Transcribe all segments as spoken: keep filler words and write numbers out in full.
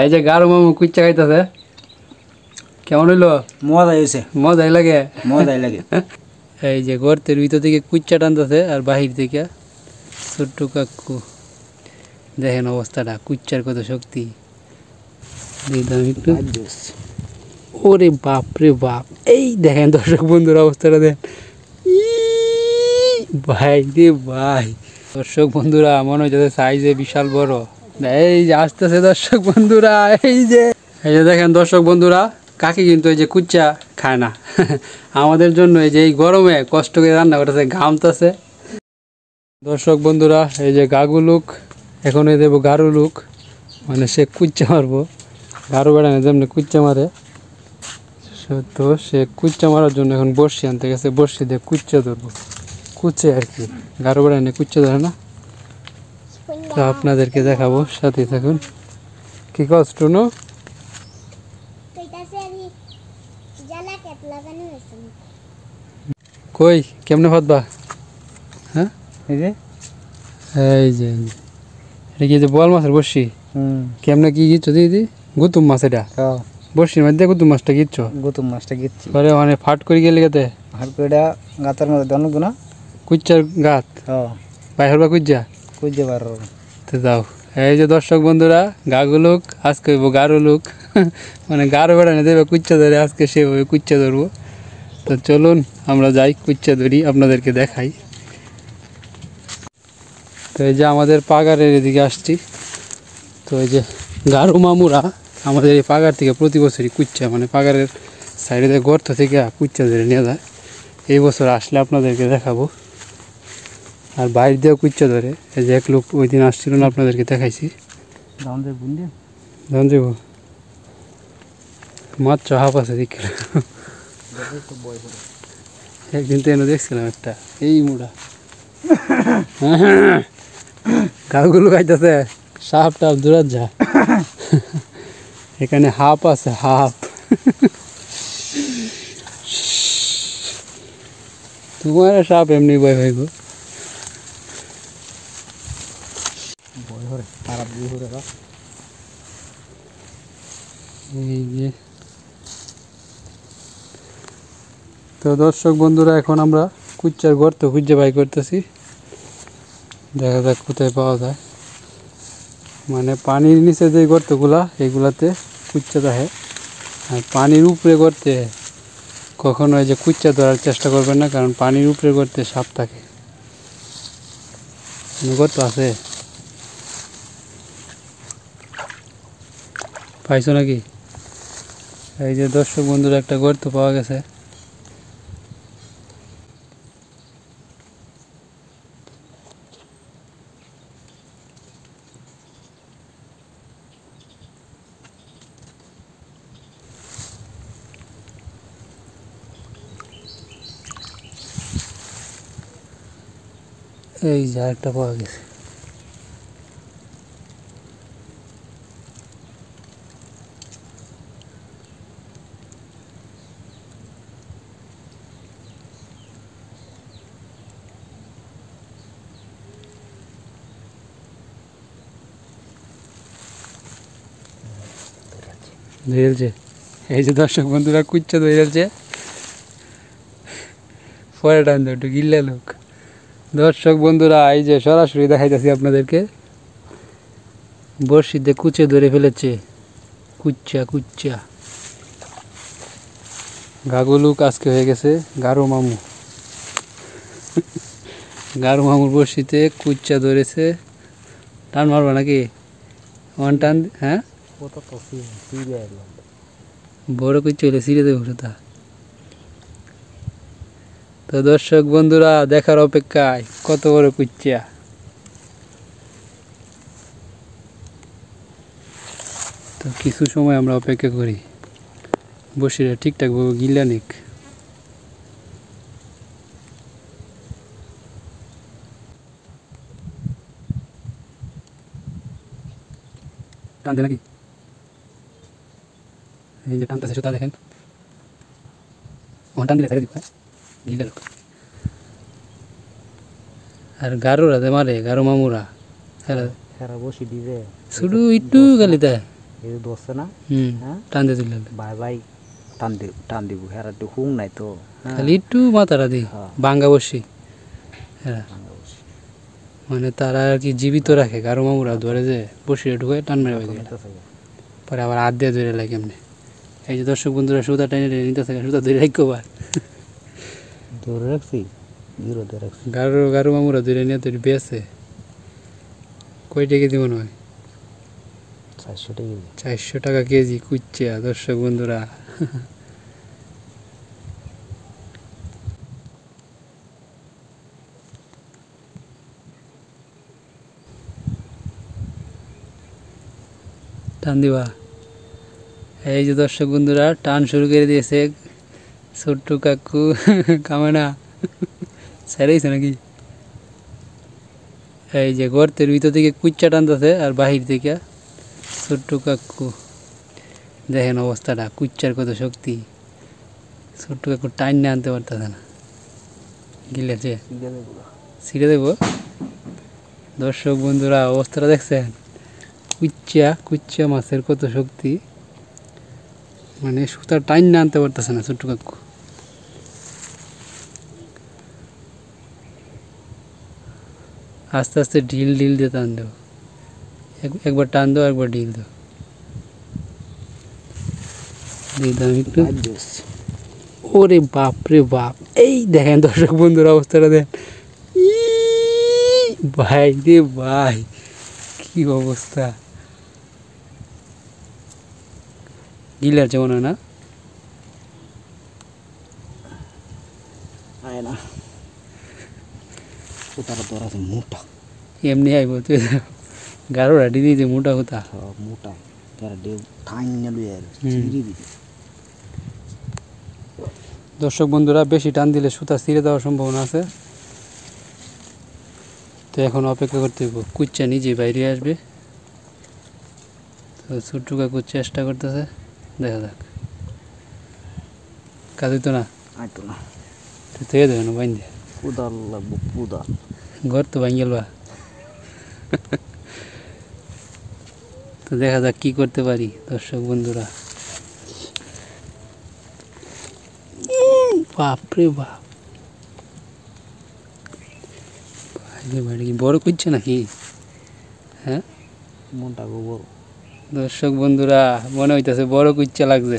এই যে গারো মামু কুচে খাইতেছে, কেমন হইলো? মজাই হয়েছে, মজাই লাগে, মজাই লাগে। এই যে গর্তের ভিতর থেকে কুচা টানতেছে আর বাহির থেকে ছোট্ট কাকু। দেখেন অবস্থাটা, কুচার কত শক্তি। ওরে বাপ রে বাপ, এই দেখেন দর্শক বন্ধুর অবস্থাটা দেন। ভাই রে ভাই, দর্শক বন্ধুরা মনে হচ্ছে সাইজে বিশাল বড়। এই যে আসতেছে দর্শক বন্ধুরা, এই যে এই যে দেখেন দর্শক বন্ধুরা, কাকি কিন্তু এই যে কুচা খায় না, আমাদের জন্য এই যে এই গরমে কষ্ট করে রান্না করতেছে, ঘামতেছে। দর্শক বন্ধুরা, এই যে ঘাঘুলোক, এখন এই দেবো ঘাঘুলোক, মানে সে কুচা মারবো। গারু বেড়া না যেমনি কুচা মারে, তো সে কুচা মারার জন্য এখন বর্ষি আনতে গেছে, বর্ষি দিয়ে কুচা ধরবো, কুচে আর কি। গারু বেড়া নিয়ে কুচা ধরে না, তো আপনাদেরকে দেখাবো, সাথে থাকুন। কি কষ্ট নো কই কেমনে ফাঁদবা? হ্যাঁ এই যে এই যে এটা কি যে বোয়াল মাছের বর্ষি? হুম। কেমনে কি গিয়েছো দিদি? গুতুম মাছ। এটা বর্ষির মধ্যে গুতুম মাছটা গিয়েছো? গুতুম মাছটা গিয়েছি পরে মানে ফাট করে গেলে গাতে, ফাট করে গাতার মধ্যে অনেক গুণা কুচার গাত। হ্যাঁ বাইর হবা কুচা, কুচা বার তো যাও। এই যে দর্শক বন্ধুরা, ঘাঘুলোক আজকে হইব ঘাঘুলোক, মানে গাড়ো বেড়া নিয়ে দেবে কুচা ধরে, আজকে সে হবে কুচা ধরবো। তো চলুন আমরা যাই কুচা ধরি, আপনাদেরকে দেখাই। তো এই যে আমাদের পাগারের এদিকে আসছি, তো এই যে গারু মামুরা আমাদের এই পাগার থেকে প্রতি বছরই কুচা, মানে পাগারের সাইডে গর্ত থেকে কুচা ধরে নিয়ে যায়। এই বছর আসলে আপনাদেরকে দেখাবো। আর বাইরে দিয়েও কুচা ধরে, এই যে এক লোক ওই দিন আসছিল না, আপনাদেরকে দেখাইছি। ধান দেব মাছ চাহাপ আছে দেখি, একদিন তো এনে দেখছিলাম একটা এই মুড়া গাগুলো খাইতেছে, সাপ টাপ দূরা যা। এখানে হাপ আছে, হাপ তোমার সাপ এমনি ভয় ভাই গো। তো দর্শক বন্ধুরা, এখন আমরা কুচার গর্ত খুঁজে বাই করতেছি, দেখা যাক কোথায় পাওয়া যায়। মানে পানির নিচে যে গর্তগুলা, এগুলাতে কুচা থাকে, আর পানির উপরে গর্তে কখনো এই যে কুচা ধরার চেষ্টা করবেন না, কারণ পানির উপরে গর্তে সাপ থাকে। গর্ত আছে পাইছো নাকি? এই যে দর্শক বন্ধুরা, একটা গর্ত পাওয়া গেছে। এই যে আরেকটা পাওয়া গেছে। ধরেছে এই যে দর্শক বন্ধুরা, কুচা ধরেছে, পরে টান একটু গিল্লা লোক। দর্শক বন্ধুরা, এই যে সরাসরি দেখাইতেছি আপনাদেরকে, বর্ষিতে কুচে ধরে ফেলেছে, কুচা কুচা। ঘাঘুলোক আজকে হয়ে গেছে গারু মামু, গারু মামুর বর্ষিতে কুচা ধরেছে। টান মারবা নাকি? ওয়ান টান। হ্যাঁ বড় কুচা হলে সিরে দেবো সেটা। তো দর্শক বন্ধুরা, দেখার অপেক্ষায় কত বড় কুচা। তো কিছু সময় আমরা অপেক্ষা করি, বসিরা ঠিকঠাক ভাবে গিলা নিক। টানতে নাকি? এই যে টানতেছে সেটা দেখেন, ওখান টান দিলে ছেড়ে দিবে গিলাল। আর গারুরা দে মারে, গারু মামুরা খারাপ বসি দিবে শুধু একটু গালি দা এ দোসা না হ্যাঁ টান দে দিল বাই বাই টান দে টান দিব হেরা তো হুং নাই তো খালি একটু মাতারা দি ভাঙা বসি হ্যাঁ মানে তারা আর কি জীবিত রাখে কারো মামুরা ধরে যে বসিয়ে ঢুকে টান মেরে হয়ে যায় পরে আবার হাত দিয়ে ধরে লাগে এমনি। এই যে দর্শক বন্ধুরা সুতা টাইনে নিতে থাকে সুতা ধরে রাখবার ধরে রাখছি ধরে ধরে রাখছি গারো গারো মামুরা ধরে নিয়ে তোর বেছে কই টাকা দিব নয় চারশো টাকা চারশো টাকা কেজি কুঁচিয়া দর্শক বন্ধুরা। টান দিবা এই যে দর্শক বন্ধুরা টান শুরু করে দিয়েছে ছোট্টু কাকু কামানা ছেড়েছে নাকি এই যে গর্তের ভিতর থেকে কুঁচিয়া টানতেছে আর বাহির থেকে ছোট্টু কাকু। দেখেন অবস্থাটা কুঁচিয়ার কত শক্তি ছোট্টু কাকু টান না আনতে পারতেছে না গিলেছে ছিঁড়ে দেবো। দর্শক বন্ধুরা অবস্থাটা দেখছেন কুঁচিয়া কুঁচিয়া মাছের কত শক্তি মানে সুতার টাইন না আনতে পারতেছে না ছোট্ট কাকু। আস্তে আস্তে ঢিল ঢিল দিয়ে টান দেব একবার টান দেবো একবার ঢিল দেবো একটু ওরে বাপ রে বাপ। এই দেখেন দর্শক বন্ধুর অবস্থাটা দেন ভাই রে ভাই কি অবস্থা গিলার যেমন হয় না এমনি আইব তুই গাড়ো রাটি দিয়েছে মোটা হতা মোটা দর্শক বন্ধুরা বেশি টান দিলে সুতা ছিঁড়ে দেওয়ার সম্ভাবনা আছে তো এখন অপেক্ষা করতে হবে কুঁচিয়া নিজে বাইরে আসবে তো ছোট্টু কাকু চেষ্টা করতেছে দেখা যাক কাজই তো না আইতো না তো তে দেবে না বাইন দিয়ে কুদাল লাগবো কুদাল ঘর তো ভাঙ গেল তো দেখা যাক কী করতে পারি দর্শক বন্ধুরা। বাপরে বাপ কি বড় কুঁচিয়া নাকি হ্যাঁ মনটা বড় দর্শক বন্ধুরা মনে হইতেছে বড় কুঁচিয়া লাগছে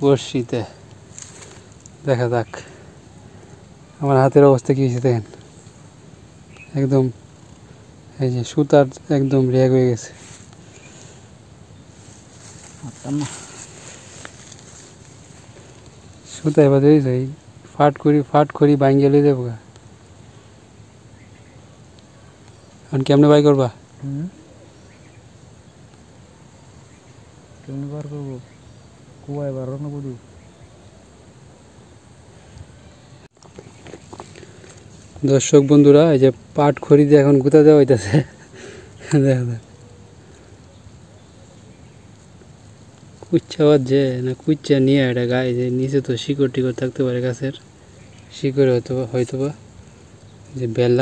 বড়শিতে দেখা যাক আমার হাতের অবস্থা কী হয়েছে দেখেন একদম এই যে সুতার একদম রেগ হয়ে গেছে সুতা এবার এই ফাট করি ফাট করি ভাঙিয়ে লই যাবো এখন কেমনে বাই করবা কেমনে বার করবো কুয়ায় বার রান্না করি দর্শক বন্ধুরা এই যে পাট খড়ি দিয়ে এখন গুঁতা দেওয়া হইতেছে দেখা যাক কুঁচিয়া বাজছে না কুঁচিয়া নিয়ে এটা গায়ে যে নিচে তো শিকড় টিকড় থাকতে পারে গাছের শিকড়ে হয়তো হয়তো বা যে বেল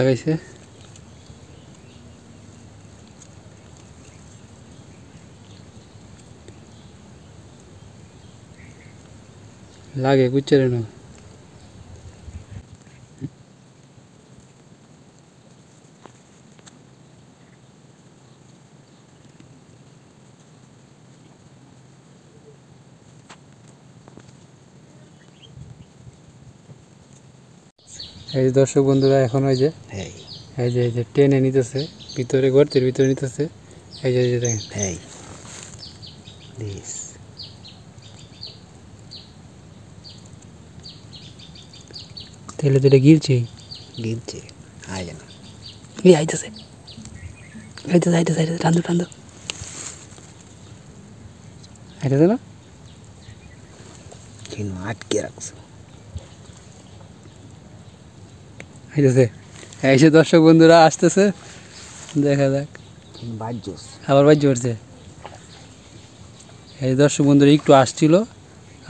লাগাইছে লাগে কুঁচিয়া না এই যে দর্শক বন্ধুরা এখন ওই যে এই যে এই যে টেনে নিতেছে ভিতরে গর্তের ভিতরে নিতেছে এই যে এই যে দেখেন তেলে তেলে গিলছে গিলছে আইতেছে আইতেছে আইতেছে আইতেছে টান্দু টান্দু আইতেছে না কেন আটকে রাখছে আইতেছে এই যে দর্শক বন্ধুরা আসতেছে দেখা যাক আবার বাজ্য পড়ছে এই দর্শক বন্ধুরা একটু আসছিল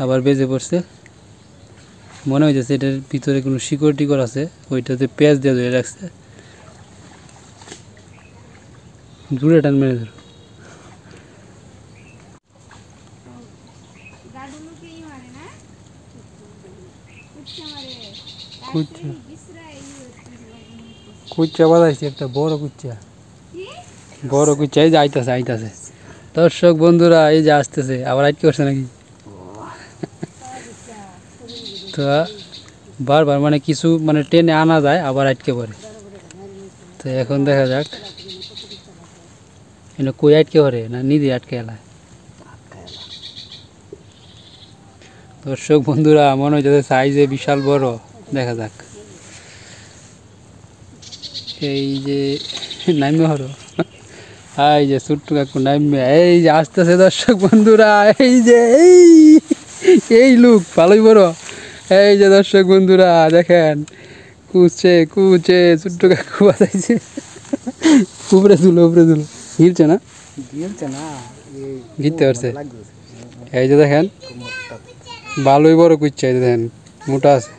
আবার বেজে পড়ছে মনে হইতেছে এটার ভিতরে কোনো শিকড় টিকড় আছে ওইটাতে পেঁয়াজ দিয়ে ধরে রাখছে জুড়ে টান মেরে ধরো। কুচে কুচে বাজাইছে একটা বড় কুচে, বড় কুচে এই যে আইতাছে আইতাছে। দর্শক বন্ধুরা এই যে আসতেছে, আবার আটকে করছে নাকি তো বারবার, মানে কিছু মানে টেনে আনা যায় আবার আটকে পড়ে। তো এখন দেখা যাক এনে কই আটকে পড়ে না নিজে আটকে এলায়। দর্শক বন্ধুরা মনে হয় যাতে সাইজে বিশাল বড়, দেখা যাক। এই যে নাইমে হলো, এই যে ছোট্টু কাকু নাইমে, এই যে আসতেছে। দর্শক বন্ধুরা এই যে এই এই লুক ভালোই বড়। এই যে দর্শক বন্ধুরা দেখেন কুচে কুচে ছোট্টু কাকু বাজাইছে। উপরে তুলো উপরে তুলো ঘিরছে না ঘিরতে পারছে। এই যে দেখেন ভালোই বড় কুচে, এই যে দেখেন মোটা আছে।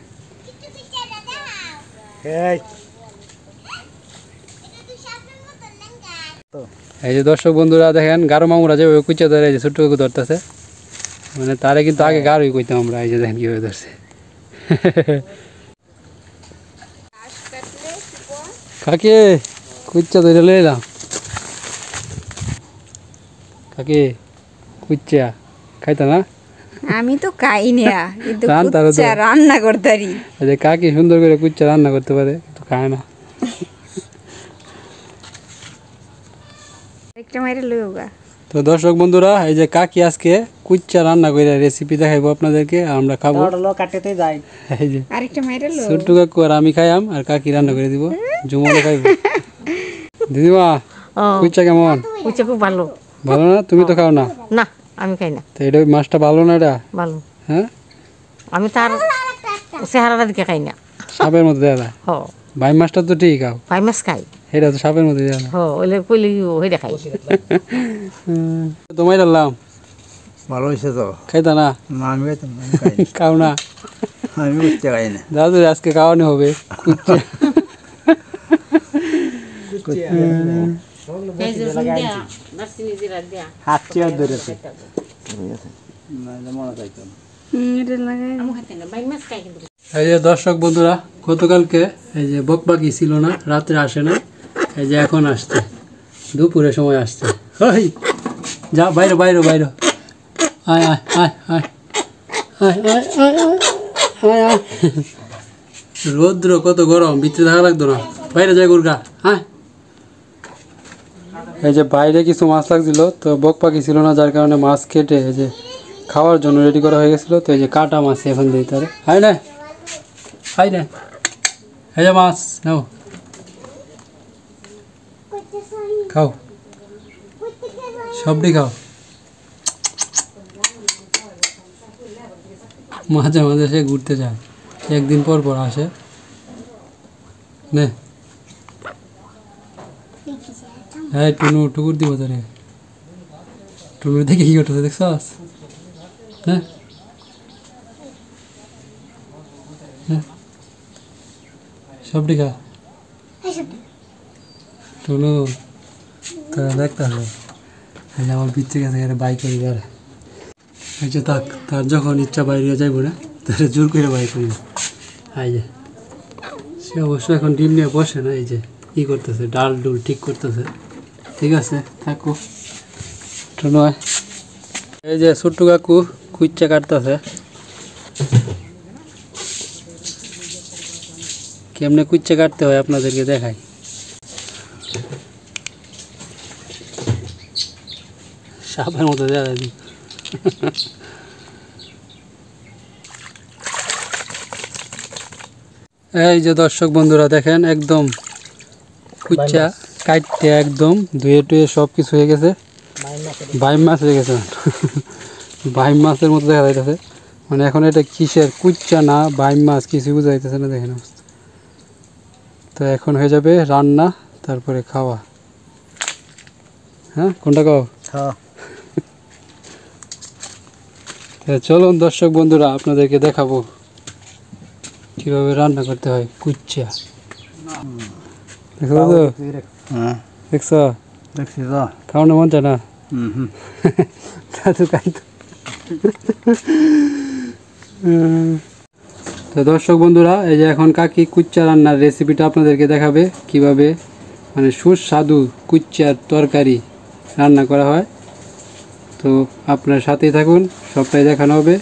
এই যে দর্শক বন্ধুরা দেখেন গারো মামুরা যে ওই কুচে ধরে, এই যে ছোট্ট কাকু ধরতেছে, মানে তারে কিন্তু আগে গারোই কইতাম আমরা। এই যে দেখেন কীভাবে ধরছে কাকে, কুচা ধরে লই এলাম কাকে। কুচা খাইতা না? আমি তো খাই না, কিন্তু কুচা রান্না করতারি। আরে কাকি সুন্দর করে কুচা রান্না করতে পারে, কিন্তু খায় না। একটা মাইরে লইওগা। তো দর্শক বন্ধুরা এই যে কাকি আজকে কুচা রান্না করে রেসিপি দেখাইবো আপনাদেরকে, আমরা খাবো। ছোট্টু কাকু আর আমি খাইয়াম, আর কাকি রান্না করে দিব, জুমলে খাইব। দিদিমা কুচা কেমন? কুচা খুব ভালো। ভালো না? তুমি তো খাও না? না আমি খাই না। তো এটা মাছটা ভালো না? এটা ভালো। হ্যাঁ আমি তার চেহারাটা দিকে খাই না, সাপের মতো দেখা। হ্যাঁ ভাই মাছটা তো ঠিক খাও? ভাই মাছ খাই, এটা তো সাপের মতো দেখা। হ্যাঁ ওইলে কইলি ওইটা খাই। তোমায় রাখলাম ভালো হয়েছে তো? খাইতা না? আমি খাও না, আমি কুচা খাই না। দাদু আজকে খাওয়ানো হবে কুচা। এই যে দর্শক বন্ধুরা গতকালকে এই যে বকবাকি ছিল না, রাত্রে আসে না, এই যে এখন আসছে, দুপুরের সময় আসছে। ওই যা বাইরে বাইরে বাইরে, আয় আয় আয় আয় আয় আয় আয় আয়। রৌদ্র কত গরম, ভিতরে থাকা লাগতো না, বাইরে যায় গুরগা। হ্যাঁ এই যে বাইরে কিছু মাছ লাগছিল, তো বক পাখি ছিল না, যার কারণে মাছ কেটে এই যে খাওয়ার জন্য রেডি করা হয়ে গেছিলো। তো এই যে কাটা মাছ এখন দিই তারে। আয় না আয় না, এই যে মাছ নাও খাও, সবটি খাও। মাঝে মাঝে সে ঘুরতে যায়, একদিন পর পর আসে। নে হ্যাঁ টুনু টুকুর দিব তোরে, টুনুর দেখে কি করতেছে দেখছ? হ্যাঁ সব ঠিক আছে টুনু তো দেখতে হবে। আমার বিচ্ছে গেছে বাইক করি আর হয়েছে, তাক তার যখন ইচ্ছা বাইরে যাইব না, তাহলে জোর করে বাইক করি। এই যে সে অবশ্য এখন ডিম নিয়ে বসে না, এই যে কী করতেছে ডাল ডুল ঠিক করতেছে। ঠিক আছে থাকো টুনু। এই যে ছোট্টু কাকু কুচা কাটতেছে, কেমনে কুচা কাটতে হয় আপনাদেরকে দেখাই। সাপের মতো দেখা যায়। এই যে দর্শক বন্ধুরা দেখেন একদম কুচা কাটতে একদম ধুয়ে টুয়ে সব কিছু হয়ে গেছে, বাইম মাছ হয়ে গেছে। বাইম মাছের মতো দেখা যাইতেছে, মানে এখন এটা কিসের কুচা না বাইম মাছ কিছু বোঝা যাইতেছে না, দেখেন অবস্থা। তো এখন হয়ে যাবে রান্না, তারপরে খাওয়া। হ্যাঁ কোনটা খাও? চলুন দর্শক বন্ধুরা আপনাদেরকে দেখাবো কীভাবে রান্না করতে হয় কুচা। দেখো তো? হ্যাঁ দেখছ? দেখছি তো খাওয়ানো মন চায় না। হুম দাদু খাইতো। তো দর্শক বন্ধুরা, এই যে এখন কাকি কুঁচিয়া রান্নার রেসিপিটা আপনাদেরকে দেখাবে, কিভাবে মানে সুস্বাদু কুঁচিয়ার তরকারি রান্না করা হয়। তো আপনার সাথেই থাকুন, সবটাই দেখানো হবে।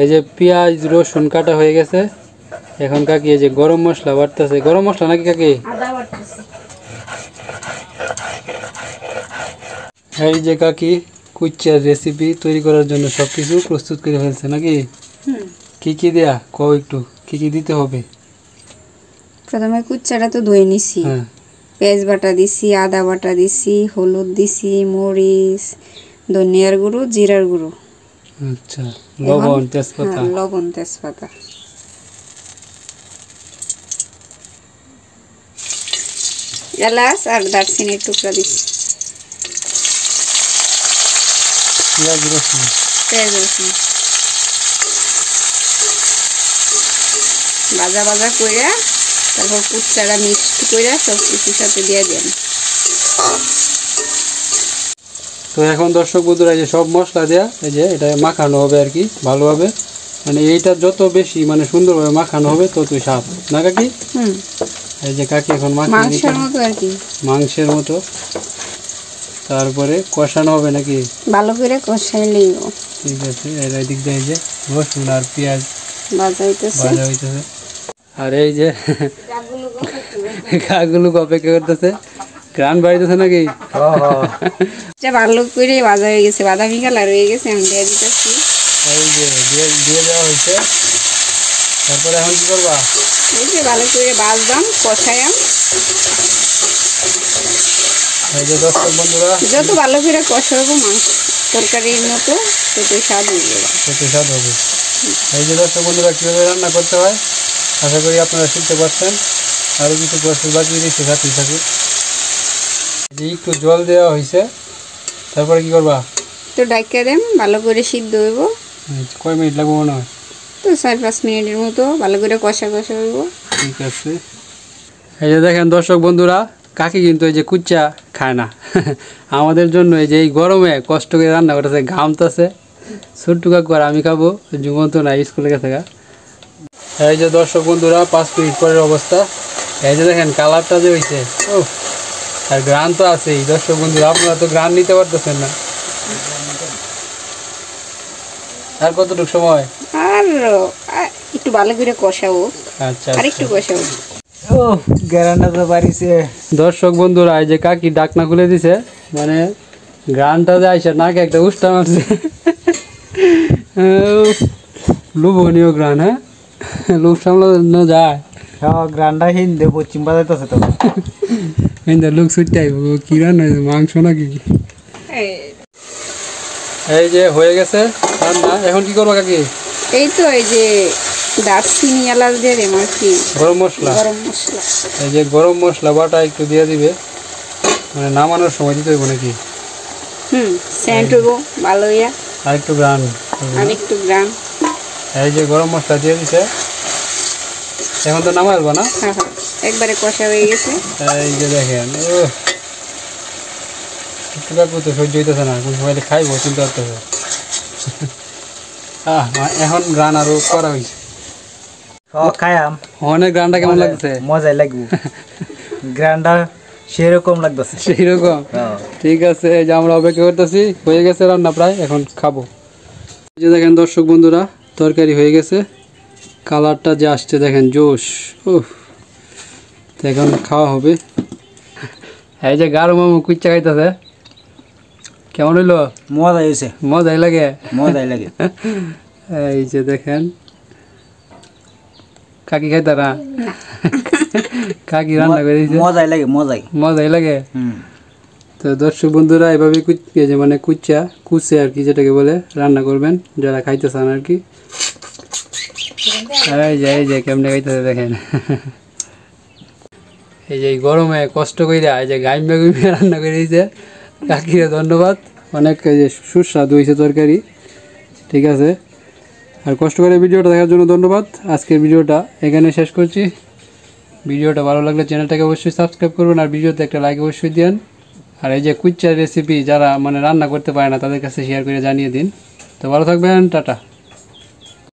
এই যে পেঁয়াজ রসুন কাটা হয়ে গেছে, এখন কাকি এই যে গরম মশলা বাটতেছে। গরম মশলা নাকি কাকি? এই যে কাকি কুঁচিয়ার রেসিপি তৈরি করার জন্য সবকিছু প্রস্তুত করে ফেলছে নাকি? কি কি দেয়া কও একটু, কি কি দিতে হবে? প্রথমে কুঁচিয়াটা তো ধুয়ে নিছি, পেঁয়াজ বাটা দিছি, আদা বাটা দিছি, হলুদ দিছি, মরিচ, ধনিয়ার গুঁড়ো, জিরার গুঁড়ো, আচ্ছা লবণ, তেজপাতা, লবণ তেজপাতা। এলাচ আর দারচিনির টুকরা দিছি, পেঁয়াজ রসুন, পেঁয়াজ রসুন ভাজা ভাজা করে তারপর কুঁচিয়াটা মিক্স করে সব কিছুর সাথে দিয়ে দেন। তো এখন দর্শক বন্ধুরা এই যে সব মশলা দেয়া, এই যে এটা মাখানো হবে আর কি ভালোভাবে, মানে এইটা যত বেশি মানে সুন্দরভাবে মাখানো হবে ততই স্বাদ না কাকি? হুম। এই যে কাকি এখন মাংসের মতো আর কি, মাংসের মতো তারপরে কষানো হবে নাকি? ভালো করে কষাই নিব। ঠিক আছে, এই দিক দিয়ে এই যে রসুন আর পেঁয়াজ ভাজা হইতেছে, ভাজা হইতেছে। আর এই যে ঘাঘুলোক অপেক্ষা করতেছে, গান বাড়িতেছে নাকি? ভালো করে ভাজা হয়ে গেছে, বাদামি কালার হয়ে গেছে, আমি দিয়ে দিতেছি। এই যে দিয়ে দেওয়া হয়েছে, তারপরে এখন কি করবা? এই যে ভালো করে ভাজলাম, কষাইলাম। এই যে দর্শক বন্ধুরা, যত ভালো করে কষাবো মাংস তরকারির মতো ততই স্বাদ হবে, ততই স্বাদ হবে। এই যে দর্শক বন্ধুরা, কীভাবে রান্না করতে হয় আশা করি আপনারা শিখতে পারছেন। আরও কিছু প্রস্তুত বাকি রয়েছে, সাথে থাকুন। এই একটু জল দেওয়া হয়েছে, তারপরে কি করবা? তো ডাইকা দেন, ভালো করে সিদ্ধ হইব। কয় মিনিট লাগবে মনে হয়? তো চার পাঁচ মিনিটের মতো ভালো করে কষা কষা হইব। ঠিক আছে। এই যে দেখেন দর্শক বন্ধুরা, কাকি কিন্তু এই যে কুঁচিয়া খায় না, আমাদের জন্য এই যে এই গরমে কষ্ট করে রান্না করতেছে, ঘামতেছে। ছোট্টু কাকু আর আমি খাবো, জুমন্ত না স্কুলে গেছে গা। এই যে দর্শক বন্ধুরা, পাঁচ মিনিট পরের অবস্থা। এই যে দেখেন কালারটা যে হয়েছে, ও আর গ্রান তো আছেই। দর্শক বন্ধুরা, আপনারা তো গ্রান নিতে পারতেছেন না। আর কতটুকু সময়? আর একটু ভালো করে কষাবো। আচ্ছা, আর একটু কষাবো। ও গ্রানটা তো বাড়িছে। দর্শক বন্ধুরা, এই যে কাকি ডাকনা খুলে দিছে, মানে গ্রানটা যে আইসে নাকি একটা উষ্টা মারছে, লুবনীয় গ্রান। হ্যাঁ, লোক সামলানো যায়। গ্রানটা হিন্দে পশ্চিম বাজাইতেছে তো, হিন্দে লোক ছুটতে আইব। কি রান্না হয়েছে? মাংস নাকি? এই যে হয়ে গেছে রান্না, এখন কি করবো কাকি? এই তো এই যে দারচিনি এলাচ দিয়ে দেব আর কি, গরম মশলা, গরম মশলা। এই যে গরম মশলা বাটা একটু দিয়ে দিবে, মানে নামানোর সময় দিতে হইব নাকি? হুম, সেন্ট হইব ভালো হইয়া, আর একটু গ্রান, আর একটু গ্রান। এই যে গরম মশলা দিয়ে দিছে, এখন তো নামাই আসবো না? হ্যাঁ হ্যাঁ, একবারে কষা হয়ে গেছে। এই যে দেখেন, ও কাকু তো সহ্য হইতেছে না, কোন সময় খাইব চিন্তা করতে হবে। হ্যাঁ, এখন রান আরও করা হয়েছে, খাইয়াম। অনেক গ্রানটা কেমন লাগছে? মজাই লাগবে, গ্রানটা সেরকম লাগতেছে, সেইরকম। ঠিক আছে, এই যে আমরা অপেক্ষা করতেছি, হয়ে গেছে রান্না প্রায়, এখন খাবো। এই যে দেখেন দর্শক বন্ধুরা, তরকারি হয়ে গেছে, কালারটা যে আসছে দেখেন জোশ। ওহ, এখন খাওয়া হবে। এই যে গারো মামু কুঁচিয়া খাইতেছে, কেমন হইলো? মজা হয়েছে, মজাই লাগে, মজাই লাগে। এই যে দেখেন কাকি খাইতা না, কাকি রান্না করে দিয়েছে, মজাই লাগে, মজাই, মজাই লাগে। তো দর্শক বন্ধুরা, এভাবে কুঁচিয়া যে মানে কুঁচিয়া কুচে আর কি যেটাকে বলে রান্না করবেন যারা খাইতে চান আর কি। এই যে এই যে কেমনে খাইতেছে দেখেন, এই যে গরমে কষ্ট কইরা এই যে গাইমা গুইমা রান্না করে দিয়েছে। কাকিরে ধন্যবাদ, অনেক সুস্বাদু হয়েছে তরকারি। ঠিক আছে, আর কষ্ট করে ভিডিওটা দেখার জন্য ধন্যবাদ। আজকের ভিডিওটা এখানে শেষ করছি, ভিডিওটা ভালো লাগলে চ্যানেলটাকে অবশ্যই সাবস্ক্রাইব করবেন, আর ভিডিওতে একটা লাইক অবশ্যই দেন। আর এই যে কুঁচিয়ার রেসিপি যারা মানে রান্না করতে পারে না তাদের কাছে শেয়ার করে জানিয়ে দিন। তো ভালো থাকবেন, টাটা।